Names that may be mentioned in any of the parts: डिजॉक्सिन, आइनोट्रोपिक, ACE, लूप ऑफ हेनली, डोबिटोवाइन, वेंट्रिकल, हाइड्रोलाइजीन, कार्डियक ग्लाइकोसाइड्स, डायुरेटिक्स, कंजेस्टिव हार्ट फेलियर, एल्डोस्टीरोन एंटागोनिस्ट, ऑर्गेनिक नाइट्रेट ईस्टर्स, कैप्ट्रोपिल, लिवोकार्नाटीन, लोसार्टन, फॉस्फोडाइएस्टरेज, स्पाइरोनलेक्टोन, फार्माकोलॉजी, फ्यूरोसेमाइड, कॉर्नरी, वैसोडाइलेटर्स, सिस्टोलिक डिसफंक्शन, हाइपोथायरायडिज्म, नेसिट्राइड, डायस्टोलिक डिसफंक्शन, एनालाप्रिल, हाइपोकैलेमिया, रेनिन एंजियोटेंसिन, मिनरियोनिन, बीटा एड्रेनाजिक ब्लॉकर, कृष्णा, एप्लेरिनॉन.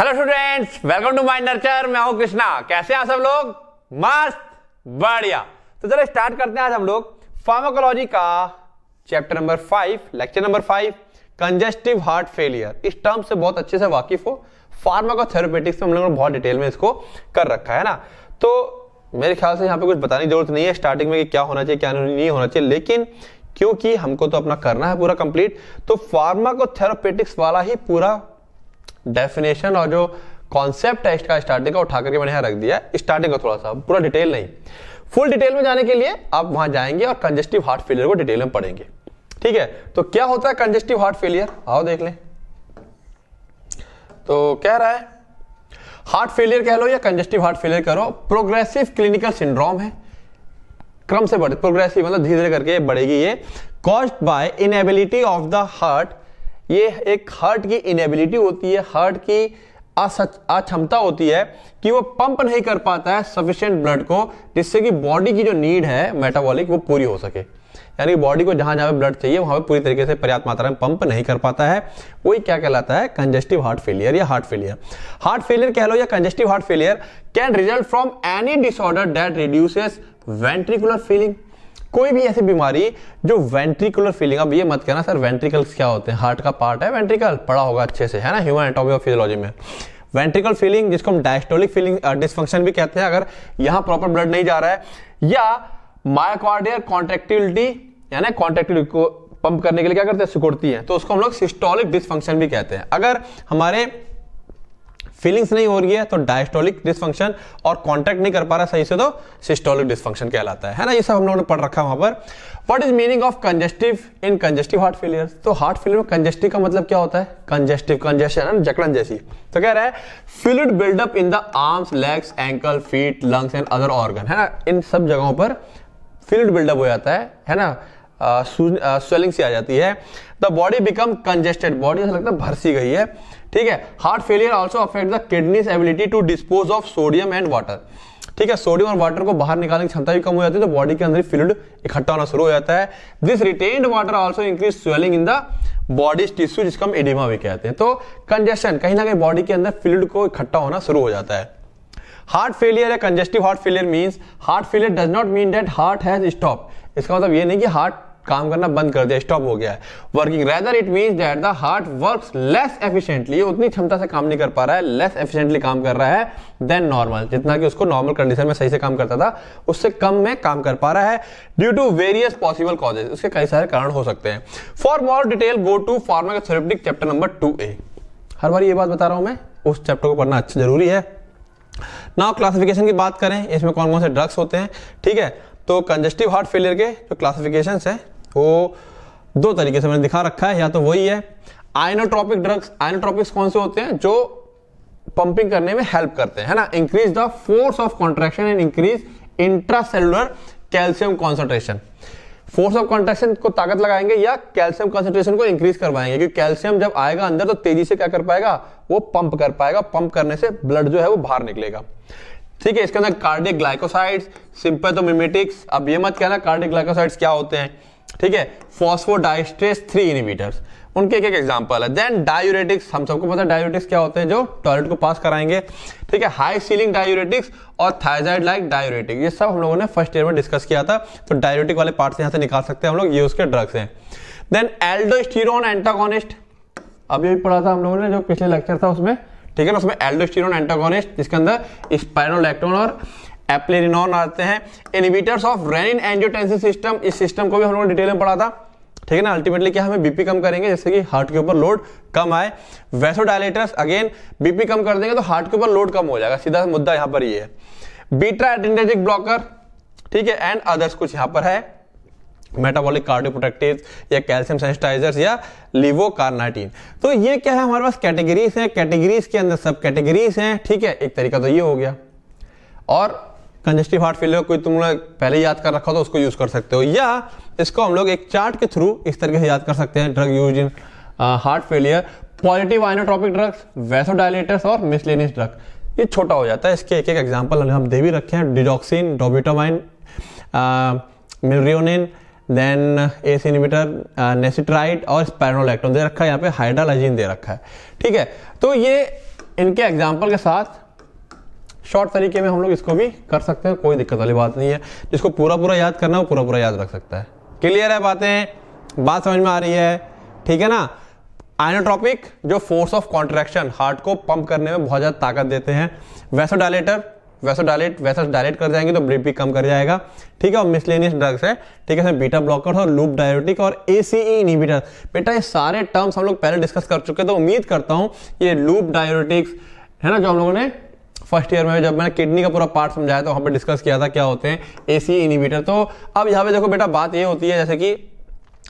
Hello students, welcome to my nurture. मैं हूं कृष्णा। कैसे हैं सब लोग? मस्त, बढ़िया। तो चलो स्टार्ट करते हैं आज हम लोग फार्माकोलॉजी का chapter number 5, lecture number 5, कंजेस्टिव हार्ट फेलियर। इस टर्म से बहुत अच्छे से वाकिफ हो। फार्माकोथेरेपेटिक्स में हम लोगों ने बहुत डिटेल में इसको कर रखा है ना। तो मेरे ख्याल से यहाँ पे कुछ बताने की जरूरत नहीं है स्टार्टिंग में कि क्या होना चाहिए क्या नहीं होना चाहिए, लेकिन क्योंकि हमको तो अपना करना है पूरा कंप्लीट, तो फार्माकोथेरेपेटिक्स वाला ही पूरा डेफिनेशन और जो कॉन्सेप्ट है इसका स्टार्टिंग का उठा करके मैंने यहाँ रख दिया। स्टार्टिंग का थोड़ा सा, पूरा डिटेल नहीं, फुल डिटेल में जाने के लिए आप वहां जाएंगे और कंजेस्टिव हार्ट फेलियर को डिटेल में पढ़ेंगे। ठीक है, तो क्या होता है कंजेस्टिव हार्ट फेलियर, आओ देख लें। तो कह रहा है हार्ट फेलियर कह लो या कंजेस्टिव हार्ट फेलियर करो, प्रोग्रेसिव क्लिनिकल सिंड्रोम है। क्रम से बढ़, प्रोग्रेसिव मतलब धीरे धीरे करके बढ़ेगी ये। Caused by inability of the heart, ये एक हार्ट की इनएबिलिटी होती है, हार्ट की अक्षमता होती है कि वो पंप नहीं कर पाता है सफिशिएंट ब्लड को, जिससे कि बॉडी की जो नीड है मेटाबॉलिक वो पूरी हो सके। यानी बॉडी को जहां जहां ब्लड चाहिए वहां पे पूरी तरीके से पर्याप्त मात्रा में पंप नहीं कर पाता है, वही क्या कहलाता है कंजेस्टिव हार्ट फेलियर या हार्ट फेलियर। हार्ट फेलियर कह लो या कंजेस्टिव हार्ट फेलियर can result from any disorder that reduces ventricular filling. कोई भी ऐसी बीमारी जो वेंट्रिकुलर फीलिंग, अब ये मत कहना सर वेंट्रिकल्स क्या होते हैं, हार्ट का पार्ट है वेंट्रिकल, पढ़ा होगा अच्छे से है ना ह्यूमन एनाटॉमी और फिजियोलॉजी में। वेंट्रिकल फीलिंग जिसको हम डायस्टोलिक फीलिंग डिसफंक्शन भी कहते हैं, अगर यहाँ प्रॉपर ब्लड नहीं जा रहा है, या मायोकार्डियल कॉन्ट्रैक्टिलिटी, यानी कॉन्ट्रैक्टिलिटी को पंप करने के लिए क्या करते हैं सिकुड़ती है, तो उसको हम लोग सिस्टोलिक डिसफंक्शन भी कहते हैं। अगर हमारे फीलिंग्स नहीं हो रही है तो डायस्टोलिक डिसफंक्शन, और कॉन्टैक्ट नहीं कर पा रहा सही से तो सिस्टोलिक डिसफंक्शन कहलाता है ना। ये सब हम लोगों ने पढ़ रखा वहां पर। What is meaning of congestive in कंजेस्टिव हार्ट फेलियर। तो हार्ट फेलियर में कंजेस्टिव का मतलब क्या होता है, कंजेस्टिव, कंजेशन जकड़न जैसी। तो कह रहा है fluid buildup in the arms, legs, ankle, feet, lungs and other organ, है ना, इन सब जगहों पर फ्लूइड बिल्डअप हो जाता है ना, स्वेलिंग सी आ जाती है। The body become congested, body ऐसा लगता है भरसी गई है। ठीक है, heart failure also affect the kidneys ability to dispose of sodium and water. ठीक है, सोडियम और वाटर को बाहर निकालने की क्षमता भी कम हो जाती है, तो बॉडी के अंदर फ्लूइड इकट्ठा होना शुरू हो जाता है। This retained water also increase swelling in the body's tissue, जिसको हम एडिमा भी कहते हैं। तो कंजेशन, कहीं ना कहीं बॉडी के अंदर फ्लूइड को इकट्ठा होना शुरू हो जाता है। हार्ट फेलियर या कंजेस्टिव हार्ट फेलियर means, heart failure does not mean that heart has stop, इसका मतलब ये नहीं कि हार्ट काम करना बंद कर दिया, स्टॉप हो गया है working. Rather it means that the heart works less efficiently, उतनी क्षमता से काम नहीं कर पा रहा है, लेस एफिशिएंटली काम कर रहा है देन नॉर्मल, जितना कि उसको नॉर्मल कंडीशन में सही से काम करता था उससे कम में काम कर पा रहा है, due to various possible causes, उसके कई सारे कारण हो सकते हैं। For more detail go to pharmacotherapeutic chapter number 2A। हर बार ये बात बता रहा हूँ मैं, उस चैप्टर को पढ़ना अच्छा जरूरी है। नाउ क्लासिफिकेशन की बात करें, इसमें कौन कौन से ड्रग्स होते हैं। ठीक है, तो कंजेस्टिव हार्ट फेलियर के जो क्लासिफिकेशंस हैं वो दो तरीके से मैंने दिखा रखा है, या तो वही है आइनोट्रोपिक ड्रग्स। आइनोट्रोपिक्स कौन से होते हैं, जो पंपिंग करने में हेल्प करते हैं, है ना, increase the force of contraction and increase intracellular calcium concentration. Force of contraction को ताकत लगाएंगे या कैल्शियम कॉन्सेंट्रेशन को इंक्रीज करवाएंगे, क्योंकि कैल्शियम जब आएगा अंदर तो तेजी से क्या कर पाएगा, वो पंप कर पाएगा, पंप करने से ब्लड जो है वो बाहर निकलेगा। ठीक है, इसके अंदर कार्डियक ग्लाइकोसाइड्स, सिंपैथोमिमेटिक्स, अब ये मत कहना कार्डियक ग्लाइकोसाइड्स क्या होते हैं। ठीक है, फॉस्फोडाइएस्टरेज 3 इनहिबिटर्स, उनके एक एक एग्जाम्पल है। देन डायुरेटिक्स, हम सबको पता है डायुरेटिक्स क्या होते हैं, जो टॉयलेट को पास कराएंगे। ठीक है, हाई सीलिंग डायुरेटिक्स और थायराइड लाइक डायुरेटिक्स, ये सब हम लोगों ने फर्स्ट ईयर में डिस्कस किया था, तो डायुरेटिक वाले पार्ट से यहाँ से निकाल सकते हैं हम लोग, ये उसके ड्रग्स हैं। देन एल्डोस्टीरोन एंटागोनिस्ट, अभी पढ़ा था हम लोगों ने जो पिछले लेक्चर था उसमें। ठीक है ना, उसमें एल्डोस्टीरोन एंटागोनिस्ट, जिसके अंदर स्पाइरोनलेक्टोन और एप्लेरिनॉन आते हैं। Inhibitors of रेनिन एंजियोटेंसिन system, इस सिस्टम को भी हम लोगों ने डिटेल में पढ़ा था। ठीक है ना, अल्टीमेटली क्या हमें बीपी कम करेंगे, जैसे कि हार्ट के ऊपर लोड कम आए। वैसोडाइलेटर्स, अगेन बीपी कम कर देंगे तो हार्ट के ऊपर लोड कम हो जाएगा, सीधा मुद्दा यहाँ पर ये है। बीटा एड्रेनाजिक ब्लॉकर, ठीक है, एंड अदर्स कुछ यहाँ पर है, मेटाबॉलिक कार्डियोप्रोटेक्टिव या कैल्शियम सेंसिटाइजर्स या लिवोकार्नाटीन। तो ये क्या है, हमारे पास कैटेगरीज हैं, कैटेगरीज के अंदर सब कैटेगरीज हैं। ठीक है, एक तरीका तो ये हो गया, और कंजेस्टिव हार्ट फेलियर कोई तुम लोग पहले याद कर रखा हो तो उसको यूज कर सकते हो, या इसको हम लोग एक चार्ट के थ्रू इस तरीके से याद कर सकते हैं। Drug use in heart failure, positive आइनोट्रोपिक drugs, वैसोडाइलेटर्स और मिसलेनियस ड्रग्स, ये छोटा हो जाता है। इसके एक एक एग्जाम्पल हम दे भी रखे हैं, डिजॉक्सिन, डोबिटोवाइन, मिनरियोनिन, then ACE inhibitor, नेसिट्राइड और स्पाइरोनलेक्टोन दे रखा है, यहाँ पे हाइड्रोलाइजीन दे रखा है। ठीक है, तो ये इनके एग्जाम्पल के साथ शॉर्ट तरीके में हम लोग इसको भी कर सकते हैं, कोई दिक्कत वाली बात नहीं है। जिसको पूरा पूरा याद करना है वो पूरा पूरा याद रख सकता है। क्लियर है बातें, बात समझ में आ रही है, ठीक है ना। आइनोट्रोपिक जो फोर्स ऑफ कॉन्ट्रैक्शन, हार्ट को पंप करने में बहुत ज़्यादा ताकत देते हैं। वैसोडाइलेटर, वैसोडाइलेट कर जाएंगे तो ब्लीड भी कम कर जाएगा, ठीक है। और मिसलेनियस ड्रग्स है, ठीक है, इसमें बीटा ब्लॉकर और लूप डायुरेटिक और ACE इनहिबिटर। बेटा ये सारे टर्म्स हम लोग पहले डिस्कस कर चुके, तो उम्मीद करता हूँ ये लूप डायुरेटिक्स है ना, जो हम लोगों ने फर्स्ट ईयर में जब मैंने किडनी का पूरा पार्ट समझाया तो वहाँ पर डिस्कस किया था क्या होते हैं ACE इनहिबिटर। तो अब यहाँ पे देखो बेटा बात ये होती है, जैसे कि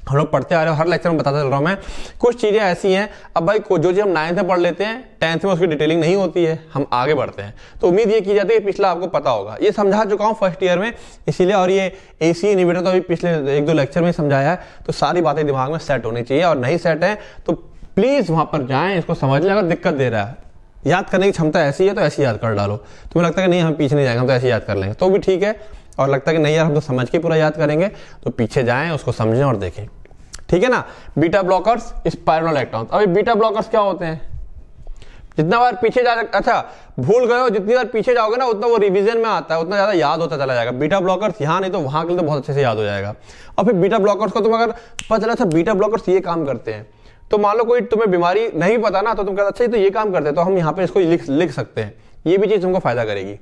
हम लोग पढ़ते आ रहे हो, हर लेक्चर में बताता चल रहा हूँ मैं, कुछ चीज़ें ऐसी हैं। अब भाई जो चीज़ हम 9th में पढ़ लेते हैं 10th में उसकी डिटेलिंग नहीं होती है, हम आगे बढ़ते हैं। तो उम्मीद ये की जाती है कि पिछला आपको पता होगा, ये समझा चुका हूँ फर्स्ट ईयर में इसीलिए। और ये ACE इनहिबिटर तो अभी पिछले 1-2 लेक्चर में समझाया है, तो सारी बातें दिमाग में सेट होनी चाहिए। और नहीं सेट है तो प्लीज़ वहाँ पर जाएँ, इसको समझ लें। अगर दिक्कत दे रहा है, याद करने की क्षमता ऐसी है तो ऐसी याद कर डालो। तुम्हें लगता है कि नहीं हम पीछे नहीं जाएंगे, हम तो ऐसी याद कर लेंगे, तो भी ठीक है। और लगता है कि नहीं यार हम तो समझ के पूरा याद करेंगे, तो पीछे जाएं, उसको समझें और देखें, ठीक है ना। Beta blockers, स्पाइरोनलेक्टोन। अब ये बीटा ब्लॉकर्स क्या होते हैं, जितना बार पीछे जा, अच्छा भूल गए हो, जितनी बार पीछे जाओगे ना उतना वो रिवीजन में आता है, उतना ज़्यादा याद होता चला जाएगा। बीटा ब्लॉकर्स यहाँ नहीं तो वहाँ के लिए तो बहुत अच्छे से याद हो जाएगा। और फिर बीटा ब्लॉकर्स को तुम अगर पता चला था बीटा ब्लॉकर्स ये काम करते हैं, तो मान लो कोई तुम्हें बीमारी नहीं पता ना, तो तुम कहते अच्छा तो ये काम करते हैं, तो हम यहाँ पे इसको लिख सकते हैं, ये भी चीज़ तुमको फायदा करेगी।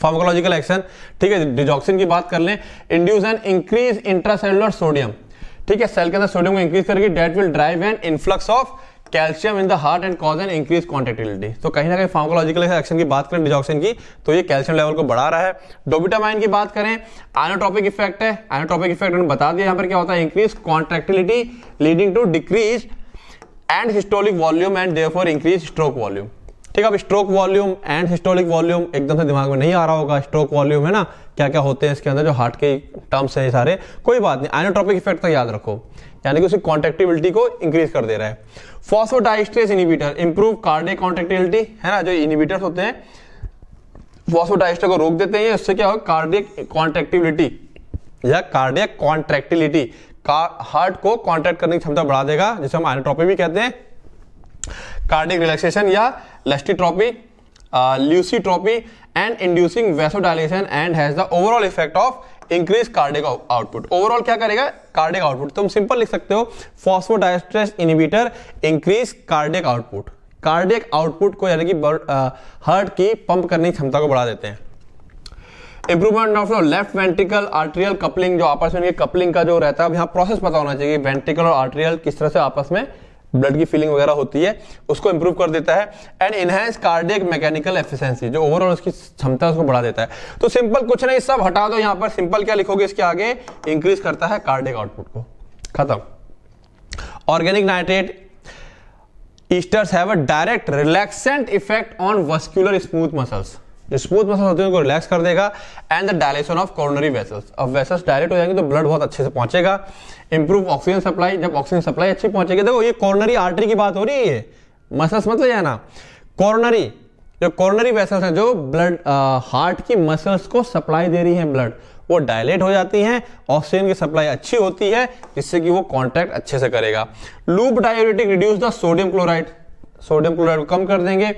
फार्माकोलॉजिकल एक्शन, ठीक है। डिजॉक्सिन की बात कर लें, induce and increase intracellular sodium, ठीक है, सेल के अंदर सोडियम को इंक्रीज करेगी। That will drive an influx of calcium in the heart and cause an increase contractility. तो कहीं ना कहीं फार्माकोलॉजिकल एक्शन की बात करें डिजॉक्सिन की, तो ये कैल्शियम लेवल को बढ़ा रहा है। डोबिटोवाइन की बात करें, आइनोट्रोपिक इफेक्ट है, आइनोट्रोपिक इफेक्ट उन्होंने बता दिया यहाँ पर क्या होता है, increase contractility leading to decrease end systolic volume and therefore increase stroke volume, ठीक है। अब stroke volume and systolic volume एकदम से दिमाग में नहीं आ रहा होगा, स्ट्रोक वॉल्यूम है ना, क्या क्या होते हैं इसके अंदर जो हार्ट के टर्म्स हैं सारे, कोई बात नहीं। आइनोट्रोपिक इफेक्ट तो याद रखो, यानी कि उसकी कॉन्ट्रैक्टिबिलिटी को इंक्रीज कर दे रहा है। फॉस्फोडाइएस्टरेज inhibitor, improve cardiac contractibility, है ना, जो इनहिबिटर्स होते हैं फॉस्फोडाइएस्टर को रोक देते हैं, उससे क्या होगा कार्डियक कॉन्ट्रैक्टिबिलिटी या कार्डियक कॉन्ट्रैक्टिलिटी, हार्ट को कॉन्ट्रैक्ट करने की क्षमता बढ़ा देगा, जिसे हम आइनोट्रोपिक भी कहते हैं। कार्डियक रिलैक्सेशन या lusitropy, lusitropy and inducing vasodilation and has the overall effect of increase cardiac output. Overall क्या करेगा कार्डियक आउटपुट, तुम सिंपल लिख सकते हो फॉस्फोडाइएस्टरेज inhibitor increase cardiac output. Cardiac output को यानी कि हार्ट की पंप करने की क्षमता को बढ़ा देते हैं। Improvement of left वेंट्रिकल arterial coupling, जो आपस में कपलिंग का जो रहता है, अब यहाँ प्रोसेस पता होना चाहिए वेंट्रिकल और आर्ट्रियल किस तरह से आपस में ब्लड की फीलिंग वगैरह होती है, उसको इंप्रूव कर देता है। And enhance cardiac mechanical efficiency, जो ओवरऑल उसकी क्षमता उसको बढ़ा देता है। तो सिंपल कुछ नहीं, सब हटा दो यहाँ पर, सिंपल क्या लिखोगे इसके आगे, इंक्रीज करता है कार्डियक आउटपुट को, खत्म। ऑर्गेनिक नाइट्रेट ईस्टर्स have a direct relaxant effect on vascular smooth muscles, जो स्मूथ मसल होते हैं उनको रिलैक्स कर देगा। And the dilation of कॉर्नरी vessels, अब वेसल्स डायलेट हो जाएंगे तो ब्लड बहुत अच्छे से पहुंचेगा। इंप्रूव ऑक्सीजन सप्लाई, जब ऑक्सीजन सप्लाई अच्छी पहुंचेगी, देखो ये कॉर्नरी आर्टरी की बात हो रही है, मसल्स मत ले जाना। कॉर्नरी जो कॉर्नरी वेसल्स हैं जो ब्लड हार्ट की मसल्स को सप्लाई दे रही हैं ब्लड, वो डायलेट हो जाती हैं, ऑक्सीजन की सप्लाई अच्छी होती है, जिससे कि वो कॉन्ट्रैक्ट अच्छे से करेगा। Loop diuretic reduce the sodium chloride, sodium chloride को कम कर देंगे,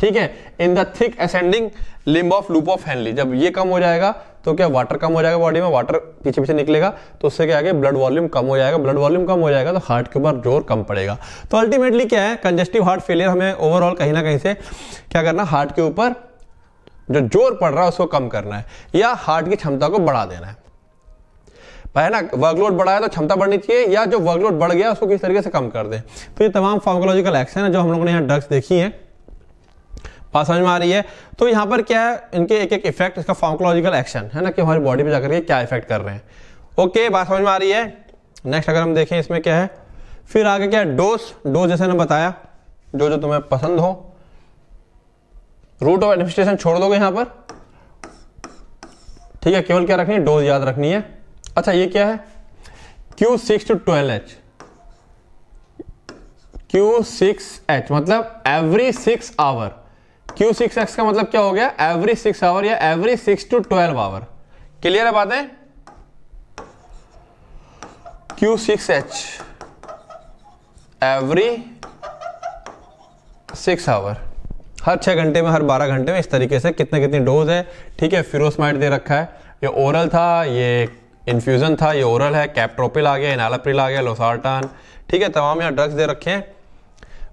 ठीक है। In the thick ascending limb of लूप ऑफ हेनली, जब ये कम हो जाएगा तो क्या वाटर कम हो जाएगा, बॉडी में वाटर पीछे पीछे निकलेगा, तो उससे क्या आगे ब्लड वॉल्यूम कम हो जाएगा, ब्लड वॉल्यूम कम हो जाएगा तो हार्ट के ऊपर जोर कम पड़ेगा। तो अल्टीमेटली क्या है, कंजेस्टिव हार्ट फेलियर हमें ओवरऑल कहीं ना कहीं से क्या करना, हार्ट के ऊपर जो जोर पड़ रहा है उसको कम करना है, या हार्ट की क्षमता को बढ़ा देना है, है ना। वर्कलोड बढ़ाया तो क्षमता बढ़नी चाहिए, या जो वर्कलोड बढ़ गया उसको किस तरीके से कम कर दें। तो ये तमाम फार्माकोलॉजिकल एक्शन है जो हम लोगों ने यहाँ ड्रग्स देखी है, बात समझ में आ रही है। तो यहाँ पर क्या है, इनके एक एक इफेक्ट, इसका फार्माकोलॉजिकल एक्शन है ना, कि हमारी बॉडी पे जाकर के क्या इफेक्ट कर रहे हैं, ओके, बात समझ में आ रही है। नेक्स्ट अगर हम देखें इसमें क्या है, फिर आगे क्या है, डोज जैसे मैंने बताया, जो जो तुम्हें पसंद हो। रूट ऑफ एडमिनिस्ट्रेशन छोड़ दोगे यहाँ पर, ठीक है, केवल क्या रखनी है, डोज याद रखनी है। अच्छा ये क्या है, Q6 to 12H, Q6H मतलब एवरी 6 आवर। Q6X का मतलब क्या हो गया, एवरी 6 आवर या एवरी 6 to 12 आवर। क्लियर है बातें, Q6H एवरी 6 आवर। हर 6 घंटे में, हर 12 घंटे में इस तरीके से कितनी डोज है, ठीक है। फ्यूरोसेमाइड दे रखा है, ये ओरल था, ये इन्फ्यूजन था, ये ओरल है। कैप्ट्रोपिल आ गया, एनालाप्रिल आ गया, लोसार्टन, ठीक है। तमाम यहाँ ड्रग्स दे रखे हैं,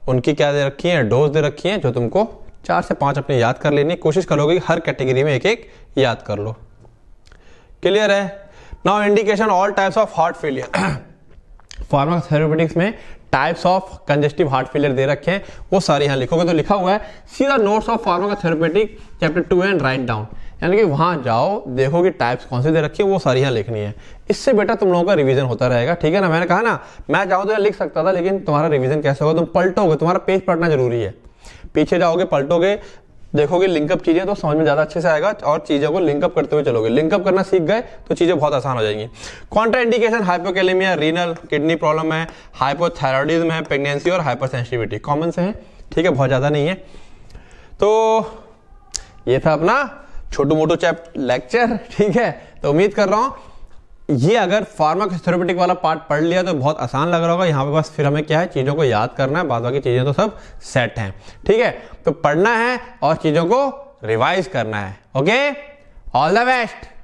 उनकी क्या दे रखी है, डोज दे रखी है, जो तुमको 4 से 5 अपने याद कर लेनी, कोशिश करोगे हर कैटेगरी में एक एक याद कर लो। क्लियर है। Now indication all types of heart failure. Pharmacotherapeutics में types of कंजेस्टिव हार्ट फेलियर दे रखे हैं, वो सारे यहाँ लिखोगे तो लिखा हुआ है। सीधा notes of pharmacotherapeutic chapter 2 and write down, यानी कि वहाँ जाओ, देखो कि टाइप्स कौन से दे रखी है, वो सारी यहाँ लिखनी है। इससे बेटा तुम लोगों का रिवीजन होता रहेगा, ठीक है ना। मैंने कहा ना, मैं चाहूँ तो यहाँ लिख सकता था, लेकिन तुम्हारा रिवीजन कैसे होगा, तुम पलटोगे, तुम्हारा पेज पलटना जरूरी है। पीछे जाओगे, पलटोगे, देखोगे लिंकअप चीज़ें, तो समझ में ज़्यादा अच्छे से आएगा और चीज़ों को लिंकअप करते हुए चलोगे। लिंकअप करना सीख गए तो चीज़ें बहुत आसान हो जाएंगी। Contraindication हाइपोकैलेमिया, renal kidney problem है, हाइपोथायरायडिज्म है, प्रेगनेंसी और हाइपरसेंसिटिविटी कॉमन से है, ठीक है, बहुत ज़्यादा नहीं है। तो ये था अपना छोटू मोटू लेक्चर, ठीक है। तो उम्मीद कर रहा हूँ ये अगर फार्माकोथेरेपेटिक वाला पार्ट पढ़ लिया तो बहुत आसान लग रहा होगा। यहाँ पे बस फिर हमें क्या है, चीज़ों को याद करना है, बाकी चीज़ें तो सब सेट हैं, ठीक है। तो पढ़ना है और चीज़ों को रिवाइज करना है। Okay, all the best.